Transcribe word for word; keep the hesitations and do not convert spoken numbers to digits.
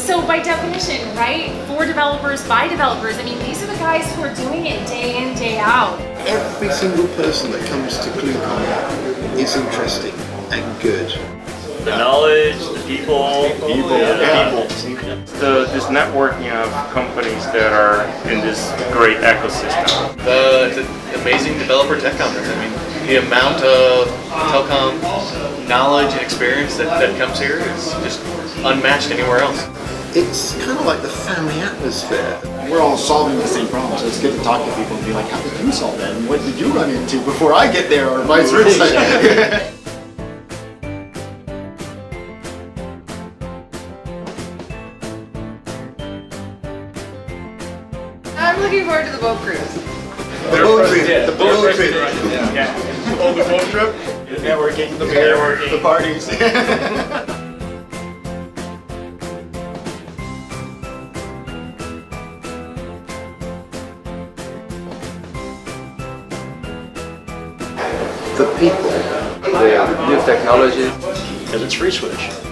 So by definition, right, for developers, by developers, I mean, these are the guys who are doing it day in, day out. Every single person that comes to ClueCon is interesting and good. The knowledge, the people, people, people. Yeah. The people. Yeah. The, this networking of companies that are in this great ecosystem. The, the amazing developer tech conference. I mean, the amount of telecom knowledge and experience that, that comes here is just unmatched anywhere else. It's kind of like the family atmosphere. We're all solving the same problem, so it's good to talk to people and be like, how did you solve that? And what did you run into before I get there, or vice versa? I'm looking forward to the boat cruise. The boat trip. Yeah. The boat trip. Yeah. Yeah. Oh, the boat trip. The networking. The beer. Networking. The parties. The people. The new technology. Because it's FreeSWITCH.